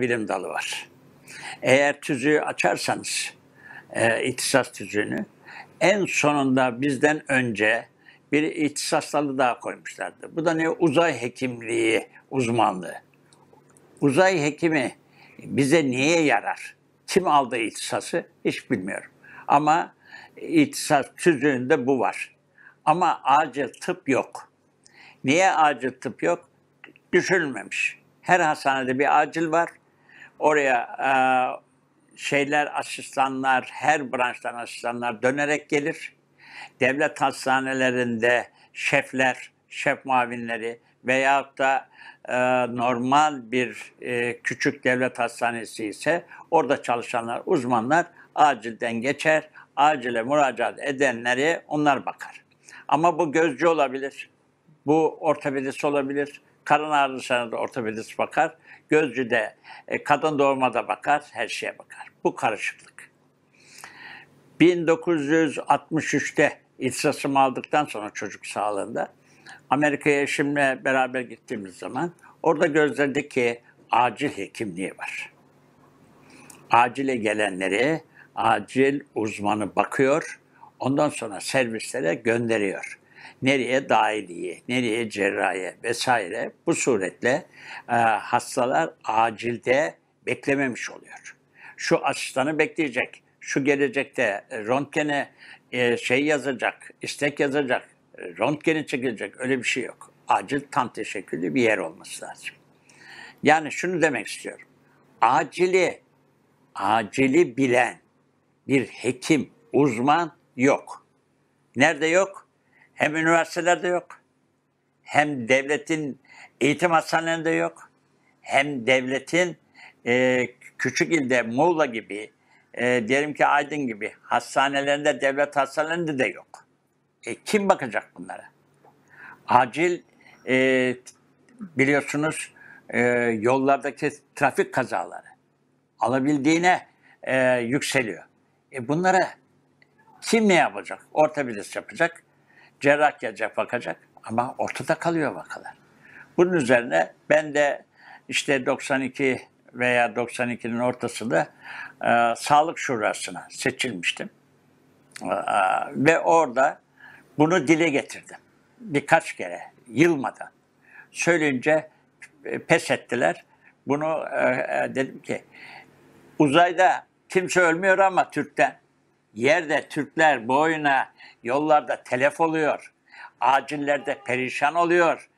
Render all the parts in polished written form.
bilim dalı var. Eğer tüzüğü açarsanız, ihtisas tüzüğünü, en sonunda bizden önce bir ihtisas dalı daha koymuşlardı. Bu da ne? Uzay hekimliği uzmanlığı. Uzay hekimi bize niye yarar? Kim aldı ihtisası? Hiç bilmiyorum. Ama ihtisas tüzüğünde bu var. Ama acil tıp yok. Niye acil tıp yok? Düşünülmemiş. Her hastanede bir acil var. Oraya asistanlar, her branştan asistanlar dönerek gelir. Devlet hastanelerinde şefler, şef muavinleri veyahut da normal bir küçük devlet hastanesi ise orada çalışanlar, uzmanlar acilden geçer, acile müracaat edenleri onlar bakar. Ama bu gözcü olabilir, bu ortopedist olabilir, karın ağrısına da ortopedist bakar, gözcü de kadın doğuma da bakar, her şeye bakar. Bu karışıklık. 1963'te ihtisasımı aldıktan sonra çocuk sağlığında Amerika'ya eşimle beraber gittiğimiz zaman orada gözledik ki acil hekimliği var. Acile gelenleri acil uzmanı bakıyor, ondan sonra servislere gönderiyor. Nereye? Dahiliye, nereye? Cerrahiye vesaire. Bu suretle hastalar acilde beklememiş oluyor. Şu asistanı bekleyecek, şu gelecekte röntgene yazacak, istek yazacak, röntgeni çekilecek, öyle bir şey yok. Acil tam teşekküllü bir yer olması lazım. Yani şunu demek istiyorum. Acili bilen bir hekim, uzman yok. Nerede yok? Hem üniversitelerde yok, hem devletin eğitim hastanelerinde yok, hem devletin küçük ilde Muğla gibi, diyelim ki Aydın gibi hastanelerinde, devlet hastanelerinde de yok. Kim bakacak bunlara? Acil biliyorsunuz yollardaki trafik kazaları alabildiğine yükseliyor. Bunlara kim ne yapacak? Ortopedist yapacak, cerrah gelecek bakacak ama ortada kalıyor vakalar. Bunun üzerine ben de işte 92 veya 92'nin ortasında Sağlık Şurası'na seçilmiştim. Ve orada bunu dile getirdim. Birkaç kere, yılmadan. Söyleyince pes ettiler. Bunu dedim ki, uzayda kimse ölmüyor ama Türk'ten. Yerde Türkler boyuna, yollarda telef oluyor. Acillerde perişan oluyor.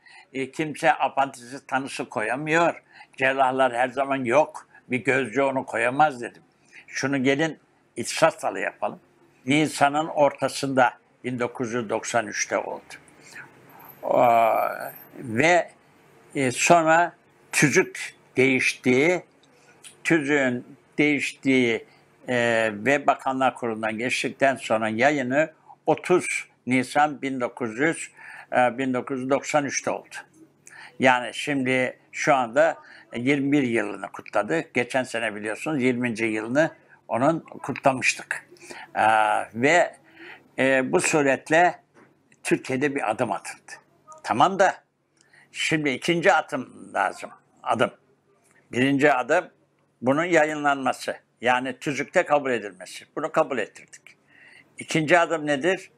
Kimse apantizit tanısı koyamıyor. Cerrahlar her zaman yok. Bir gözcü onu koyamaz dedim. Şunu gelin ihtisas dalı yapalım. Nisan'ın ortasında 1993'te oldu. Ve sonra tüzük değiştiği, tüzüğün değiştiği ve Bakanlar Kurulu'ndan geçtikten sonra yayını 30 Nisan 1993'te oldu. Yani şimdi şu anda 21 yılını kutladı. Geçen sene biliyorsunuz 20. yılını onun kutlamıştık. Ve bu suretle Türkiye'de bir adım atıldı. Tamam da şimdi ikinci adım lazım. Birinci adım bunun yayınlanması. Yani tüzükte kabul edilmesi. Bunu kabul ettirdik. İkinci adım nedir?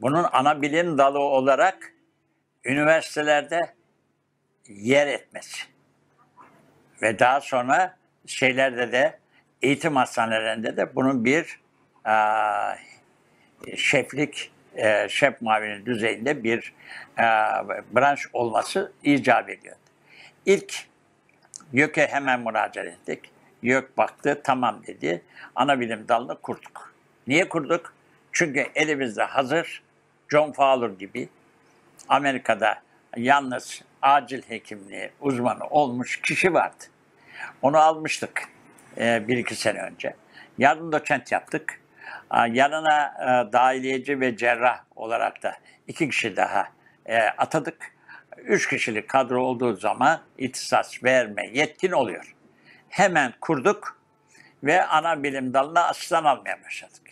Bunun ana bilim dalı olarak üniversitelerde yer etmesi. Ve daha sonra şeylerde de, eğitim hastanelerinde de bunun bir şef muavini düzeyinde bir branş olması icap ediyordu. İlk YÖK'e hemen müracaat ettik. YÖK baktı, tamam dedi. Ana bilim dalını kurduk. Niye kurduk? Çünkü elimizde hazır John Fowler gibi Amerika'da yalnız acil hekimliği uzmanı olmuş kişi vardı. Onu almıştık 1-2 sene önce. Yardım doçent yaptık. Yanına dahiliyeci ve cerrah olarak da 2 kişi daha atadık. 3 kişilik kadro olduğu zaman ihtisas verme yetkin oluyor. Hemen kurduk ve ana bilim dalına asistan almaya başladık.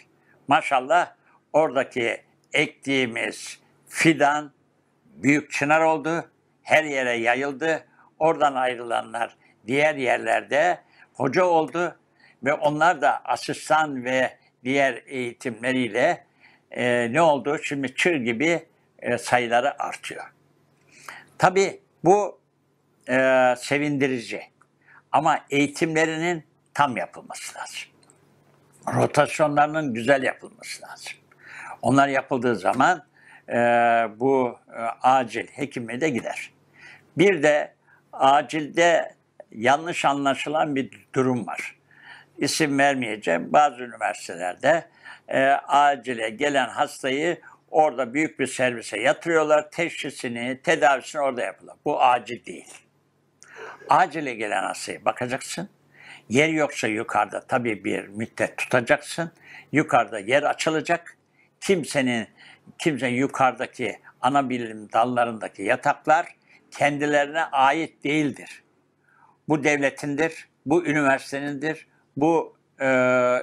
Maşallah oradaki ektiğimiz fidan büyük çınar oldu. Her yere yayıldı. Oradan ayrılanlar diğer yerlerde hoca oldu ve onlar da asistan ve diğer eğitimleriyle ne oldu? Şimdi çığ gibi sayıları artıyor. Tabii bu sevindirici ama eğitimlerinin tam yapılması lazım. Rotasyonlarının güzel yapılması lazım. Onlar yapıldığı zaman bu acil hekimliğe de gider. Bir de acilde yanlış anlaşılan bir durum var. İsim vermeyeceğim. Bazı üniversitelerde acile gelen hastayı orada büyük bir servise yatırıyorlar. Teşhisini, tedavisini orada yapıyorlar. Bu acil değil. Acile gelen hastaya bakacaksın. Yer yoksa yukarıda tabii bir müddet tutacaksın. Yukarıda yer açılacak. Kimse yukarıdaki ana bilim dallarındaki yataklar kendilerine ait değildir. Bu devletindir, bu üniversitenindir, bu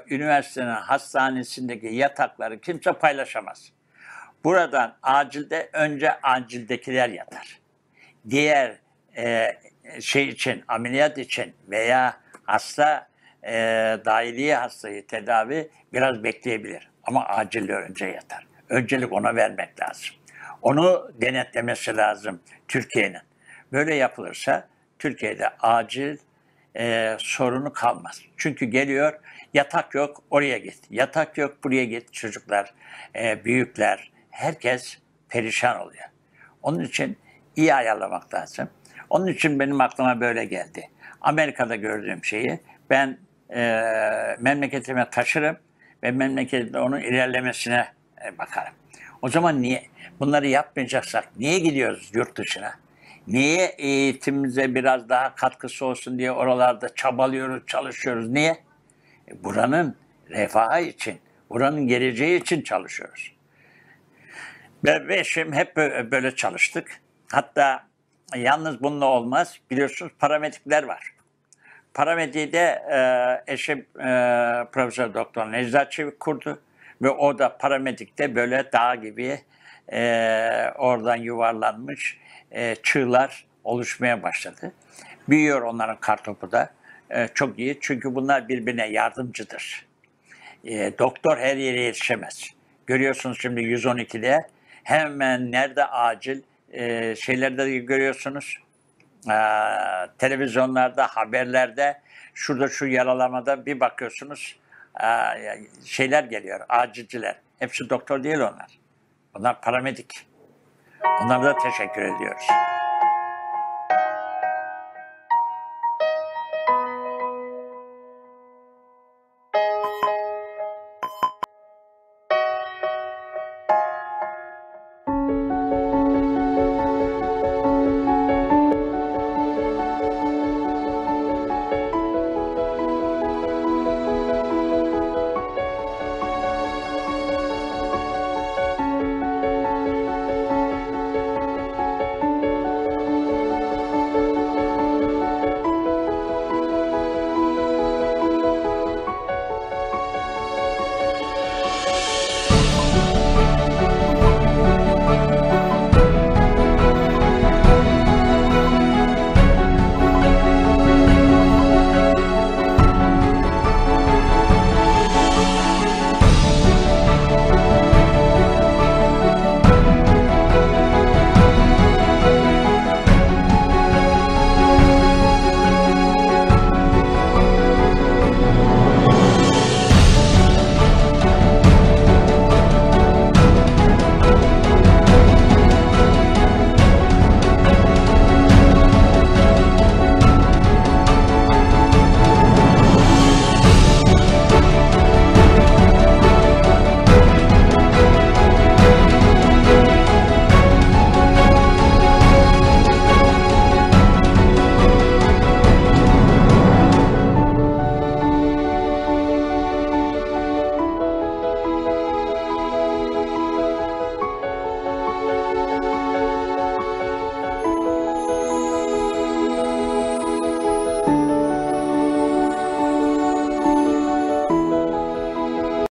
üniversitenin hastanesindeki yatakları kimse paylaşamaz. Buradan acilde önce acildekiler yatar. Diğer şey için, ameliyat için veya hasta, dahiliye hastayı tedavi biraz bekleyebilir. Ama acilde önce yatar. Öncelik ona vermek lazım. Onu denetlemesi lazım Türkiye'nin. Böyle yapılırsa Türkiye'de acil sorunu kalmaz. Çünkü geliyor, yatak yok oraya git, yatak yok buraya git. Çocuklar, büyükler, herkes perişan oluyor. Onun için iyi ayarlamak lazım. Onun için benim aklıma böyle geldi. Amerika'da gördüğüm şeyi ben memleketime taşırım ve memleketimde onun ilerlemesine bakarım. O zaman niye bunları yapmayacaksak niye gidiyoruz yurt dışına? Niye eğitimimize biraz daha katkısı olsun diye oralarda çabalıyoruz, çalışıyoruz? Niye? Buranın refahı için, buranın geleceği için çalışıyoruz. Ben ve eşim hep böyle çalıştık. Hatta yalnız bununla olmaz. Biliyorsunuz paramedikler var. Paramediğde eşim Profesör Doktor Nezahat Çevik kurdu. Ve o da paramedikte böyle dağ gibi oradan yuvarlanmış çığlar oluşmaya başladı. Büyüyor onların kartopu da. Çok iyi çünkü bunlar birbirine yardımcıdır. Doktor her yere yetişemez. Görüyorsunuz şimdi 112'de hemen nerede acil şeylerde de görüyorsunuz. Televizyonlarda, haberlerde şurada şu yaralamada bir bakıyorsunuz. Şeyler geliyor, acilciler. Hepsi doktor değil onlar. Onlar paramedik. Onlara da teşekkür ediyoruz.